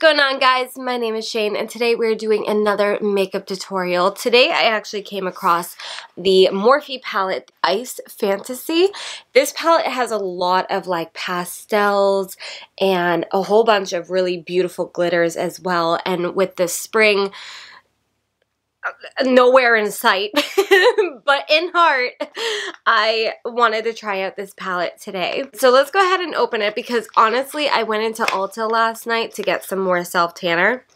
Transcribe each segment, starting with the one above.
going on, guys? My name is Shane, and today we're doing another makeup tutorial. Today I actually came across the Morphe palette, ICE Fantasy. This palette has a lot of like pastels and a whole bunch of really beautiful glitters as well, and with the spring nowhere in sight but in heart, I wanted to try out this palette today. So let's go ahead and open it, because honestly I went into Ulta last night to get some more self tanner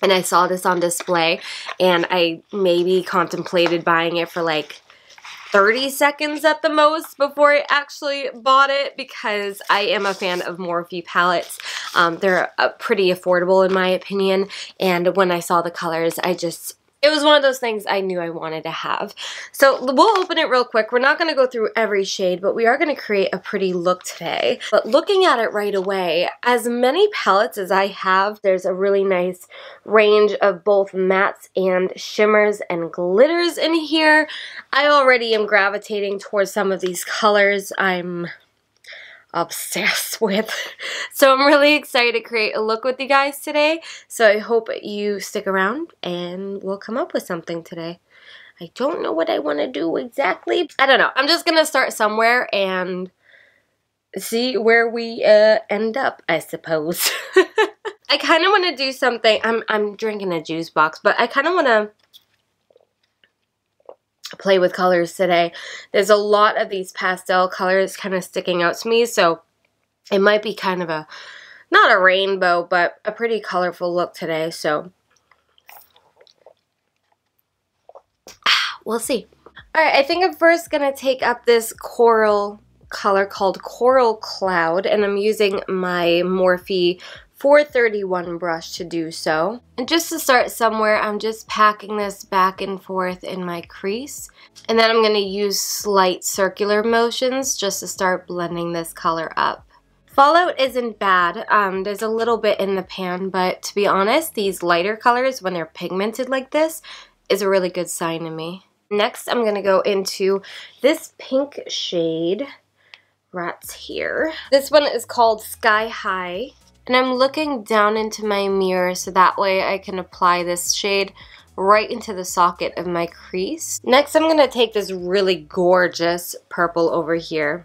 and I saw this on display and I maybe contemplated buying it for like 30 seconds at the most before I actually bought it, because I am a fan of Morphe palettes. They're pretty affordable in my opinion, and when I saw the colors I just it was one of those things I knew I wanted to have. So we'll open it real quick. We're not going to go through every shade, but we are going to create a pretty look today. But looking at it right away, as many palettes as I have, there's a really nice range of both mattes and shimmers and glitters in here. I already am gravitating towards some of these colors. I'm obsessed with. So I'm really excited to create a look with you guys today. So I hope you stick around and we'll come up with something today. I don't know what I want to do exactly. I don't know. I'm just going to start somewhere and see where we end up, I suppose. I kind of want to do something. I'm drinking a juice box, but I kind of want to play with colors today. There's a lot of these pastel colors kind of sticking out to me, so it might be kind of a, not a rainbow, but a pretty colorful look today, so we'll see. Alright, I think I'm first going to take up this coral color called Coral Cloud, and I'm using my Morphe 431 brush to do so. And just to start somewhere, I'm just packing this back and forth in my crease. And then I'm going to use slight circular motions just to start blending this color up. Fallout isn't bad. There's a little bit in the pan, but to be honest, these lighter colors, when they're pigmented like this, is a really good sign to me. Next, I'm going to go into this pink shade. Rats here. This one is called Sky High. And I'm looking down into my mirror so that way I can apply this shade right into the socket of my crease. Next, I'm going to take this really gorgeous purple over here.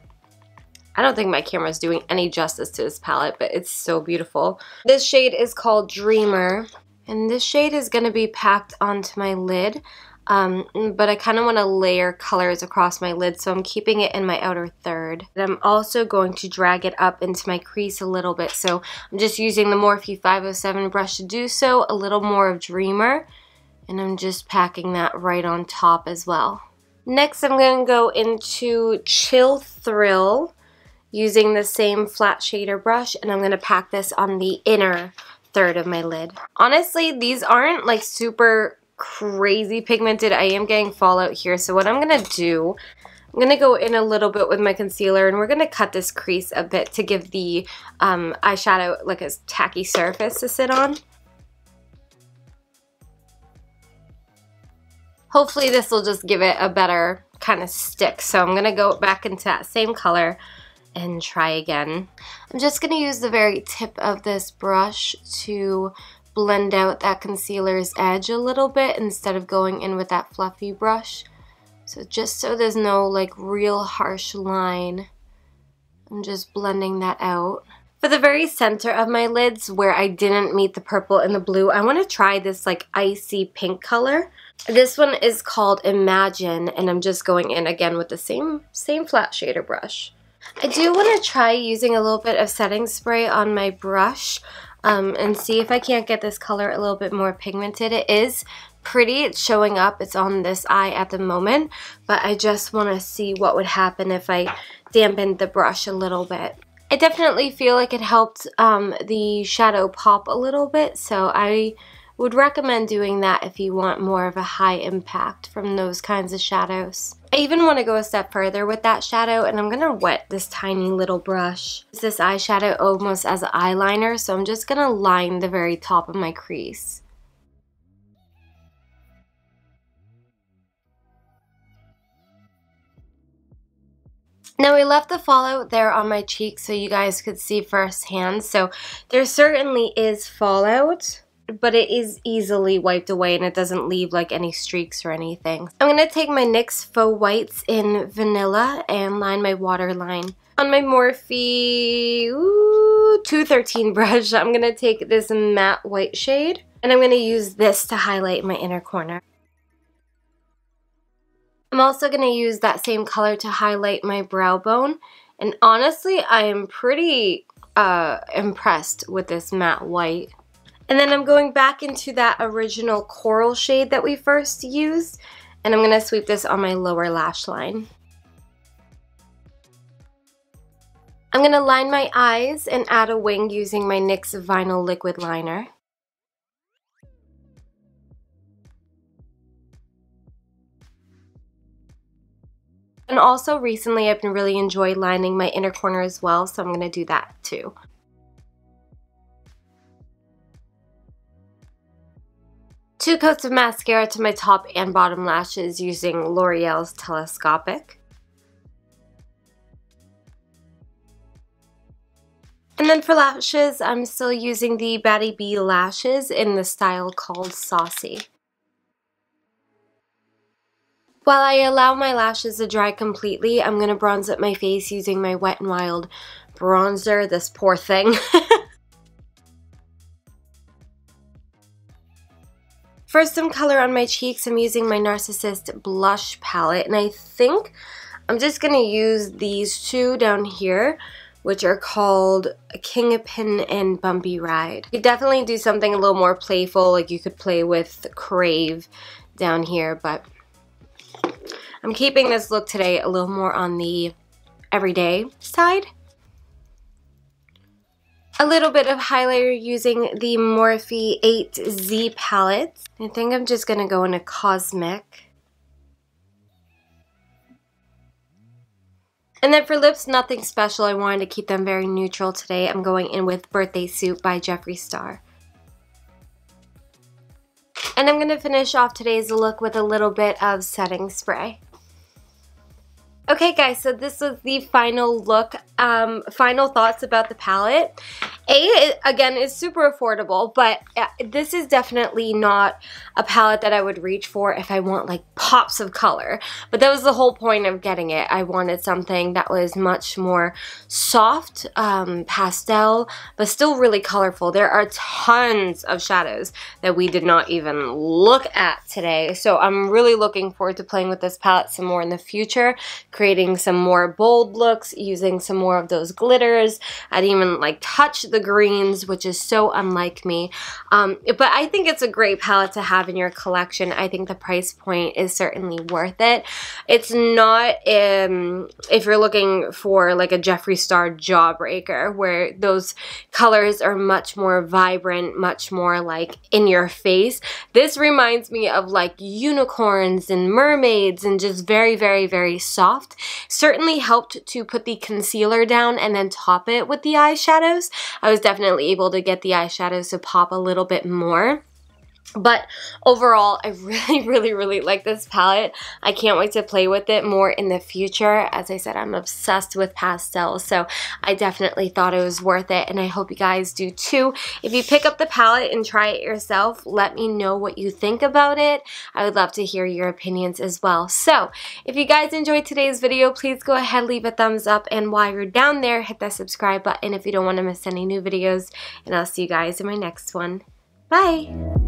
I don't think my camera's doing any justice to this palette, but it's so beautiful. This shade is called Dreamer, and this shade is going to be packed onto my lid, but I kind of want to layer colors across my lid, so I'm keeping it in my outer third. And I'm also going to drag it up into my crease a little bit, so I'm just using the Morphe 507 brush to do so, a little more of Dreamer, and I'm just packing that right on top as well. Next, I'm going to go into Chill Thrill using the same flat shader brush, and I'm going to pack this on the inner third of my lid. Honestly, these aren't like super crazy pigmented. I am getting fallout here, so what I'm gonna do, I'm gonna go in a little bit with my concealer and we're gonna cut this crease a bit to give the eyeshadow like a tacky surface to sit on. Hopefully this will just give it a better kind of stick, so I'm gonna go back into that same color and try again. I'm just gonna use the very tip of this brush to blend out that concealer's edge a little bit instead of going in with that fluffy brush. So just so there's no like real harsh line, I'm just blending that out. For the very center of my lids where I didn't meet the purple and the blue, I want to try this like icy pink color. This one is called Imagine, and I'm just going in again with the same flat shader brush. I do want to try using a little bit of setting spray on my brush. And see if I can't get this color a little bit more pigmented. It is pretty, it's showing up, it's on this eye at the moment, but I just want to see what would happen if I dampened the brush a little bit. I definitely feel like it helped the shadow pop a little bit, so I would recommend doing that if you want more of a high impact from those kinds of shadows. I even want to go a step further with that shadow, and I'm going to wet this tiny little brush. Use this eyeshadow almost as an eyeliner, so I'm just going to line the very top of my crease. Now I left the fallout there on my cheek so you guys could see firsthand. So there certainly is fallout, but it is easily wiped away and it doesn't leave like any streaks or anything. I'm going to take my NYX Faux Whites in Vanilla and line my waterline. On my Morphe 213 brush, I'm going to take this matte white shade and I'm going to use this to highlight my inner corner. I'm also going to use that same color to highlight my brow bone, and honestly I am pretty impressed with this matte white. And then I'm going back into that original coral shade that we first used, and I'm going to sweep this on my lower lash line. I'm going to line my eyes and add a wing using my NYX Vinyl Liquid Liner. And also recently I've been really enjoying lining my inner corner as well, so I'm going to do that too. Two coats of mascara to my top and bottom lashes using L'Oreal's Telescopic. And then for lashes, I'm still using the Batty B lashes in the style called Saucy. While I allow my lashes to dry completely, I'm going to bronze up my face using my Wet n Wild bronzer, this poor thing. For some color on my cheeks, I'm using my Narcissist blush palette, and I think I'm just going to use these two down here, which are called Kingpin and Bumpy Ride. You could definitely do something a little more playful, like you could play with Crave down here, but I'm keeping this look today a little more on the everyday side. A little bit of highlighter using the Morphe 8Z palette. I think I'm just going to go into Cosmic. And then for lips, nothing special. I wanted to keep them very neutral today. I'm going in with Birthday Suit by Jeffree Star. And I'm going to finish off today's look with a little bit of setting spray. Okay guys, so this was the final look. Final thoughts about the palette. It, again, is super affordable, but this is definitely not a palette that I would reach for if I want like pops of color. But that was the whole point of getting it. I wanted something that was much more soft, pastel, but still really colorful. There are tons of shadows that we did not even look at today. So I'm really looking forward to playing with this palette some more in the future, creating some more bold looks, using some more of those glitters. I didn't even like touch the greens, which is so unlike me. But I think it's a great palette to have in your collection. I think the price point is certainly worth it. It's not if you're looking for like a Jeffree Star Jawbreaker, where those colors are much more vibrant, much more like in your face. This reminds me of like unicorns and mermaids and just very, very, very soft. Certainly helped to put the concealer down and then top it with the eyeshadows. I was definitely able to get the eyeshadows to pop a little bit more. But overall, I really, really, really like this palette. I can't wait to play with it more in the future. As I said, I'm obsessed with pastels, so I definitely thought it was worth it, and I hope you guys do too. If you pick up the palette and try it yourself, let me know what you think about it. I would love to hear your opinions as well. So, if you guys enjoyed today's video, please go ahead, leave a thumbs up, and while you're down there, hit that subscribe button if you don't want to miss any new videos, and I'll see you guys in my next one. Bye!